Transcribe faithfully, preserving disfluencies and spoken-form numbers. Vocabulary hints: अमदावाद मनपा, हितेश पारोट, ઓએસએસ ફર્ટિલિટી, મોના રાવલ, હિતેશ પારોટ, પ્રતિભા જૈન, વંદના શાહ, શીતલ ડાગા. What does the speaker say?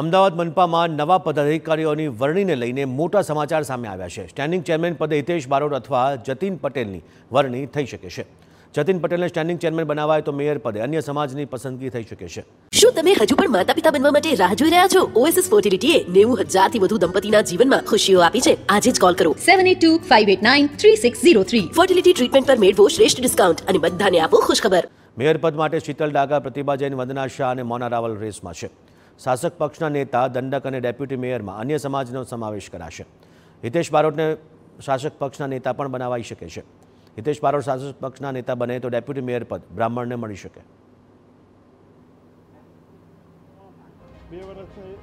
अमदावाद मनपा में नवा पदाधिकारी वरणी ने लईने मोटा समाचार सामे आव्या छे। स्टेन्डिंग चेरमेन पदे हितेश पारोट अथवा जतीन पटेलनी वरणी थई शके छे। जतीन पटेल ने स्टेन्डिंग चेरमेन बनावाय तो मेयर पदे अन्य समाजनी पसंदगी थई शके छे। શું તમે હજુ પણ માતા પિતા બનવા માટે રાહ જોઈ રહ્યા છો? ઓએસએસ ફર્ટિલિટીએ નેવું હજાર થી વધુ દંપતીના જીવનમાં ખુશીઓ આપી છે। આજે જ કોલ કરો સાત આઠ બે, પાંચ આઠ નવ, ત્રણ છ શૂન્ય ત્રણ। ફર્ટિલિટી ટ્રીટમેન્ટ પર મેળવો શ્રેષ્ઠ ડિસ્કાઉન્ટ અને બધાને આપો ખુશખબર। મેયર પદ માટે શીતલ ડાગા, પ્રતિભા જૈન, વંદના શાહ અને મોના રાવલ રેસમાં છે। શાસક પક્ષના નેતા દંડક અને ડેપ્યુટી મેયરમાં અન્ય સમાજનો સમાવેશ કરાશે। હિતેશ પારોટને શાસક પક્ષના નેતા પણ બનાવાઈ શકે છે। હિતેશ પારોટ શાસક પક્ષના નેતા બને તો ડેપ્યુટી મેયર પદ બ્રાહ્મણને મળી શકે। બે વર્ષથી